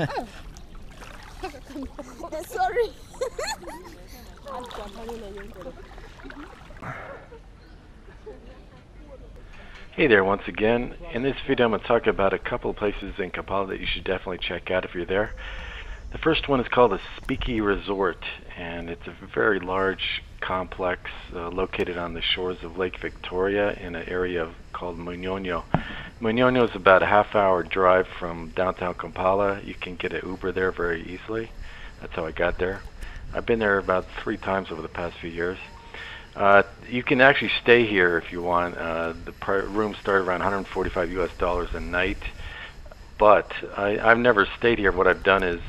Oh. Sorry. Hey there once again. In this video I'm going to talk about a couple of places in Kampala that you should definitely check out if you're there. The first one is called the Speke Resort, and it's a very large complex located on the shores of Lake Victoria in an area called Munyonyo. Munyonyo is about a half-hour drive from downtown Kampala. You can get an Uber there very easily. That's how I got there. I've been there about 3 times over the past few years. You can actually stay here if you want. The rooms start around $145 a night. But I've never stayed here. What I've done is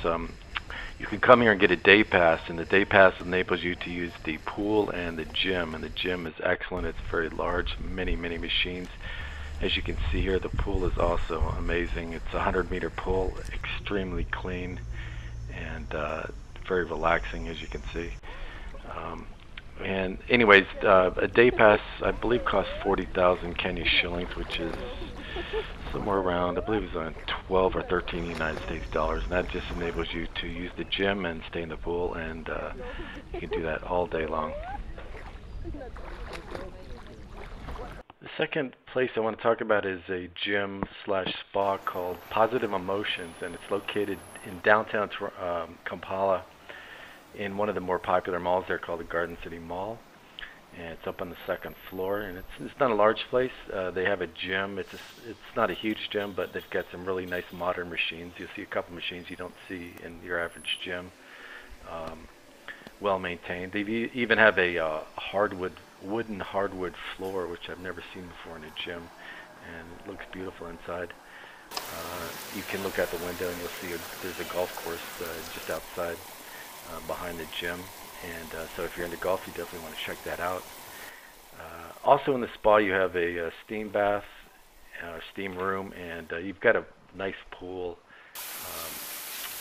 you can come here and get a day pass, and the day pass enables you to use the pool and the gym. And the gym is excellent. It's very large, many, many machines. As you can see here, the pool is also amazing. It's a 100-meter pool, extremely clean and very relaxing, as you can see. And anyways, a day pass, I believe, costs 40,000 Kenya shillings, which is somewhere around, I believe it's around 12 or 13 United States dollars, and that just enables you to use the gym and stay in the pool, and you can do that all day long. The second place I want to talk about is a gym slash spa called Positive Emotions, and it's located in downtown Kampala in one of the more popular malls there called the Garden City Mall. And it's up on the 2nd floor, and it's not a large place. They have a gym. It's not a huge gym, but they've got some really nice modern machines. You'll see a couple machines you don't see in your average gym. Well maintained. They even have a wooden hardwood floor, which I've never seen before in a gym, and it looks beautiful inside. You can look out the window, and you'll see there's a golf course just outside behind the gym. And so if you're into golf, you definitely want to check that out. Also in the spa, you have a steam bath, steam room, and you've got a nice pool.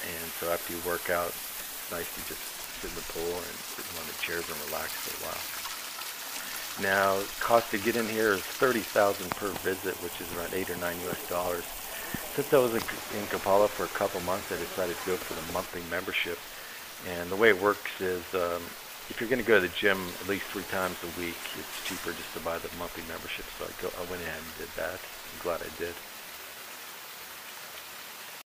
And so after you work out, it's nice to just sit in the pool and sit in one of the chairs and relax for a while. Now, cost to get in here is $30,000 per visit, which is around $8 or $9 US. Since I was in Kampala for a couple months, I decided to go for the monthly membership. And the way it works is if you're going to go to the gym at least 3 times a week, it's cheaper just to buy the monthly membership. So I went ahead and did that. I'm glad I did.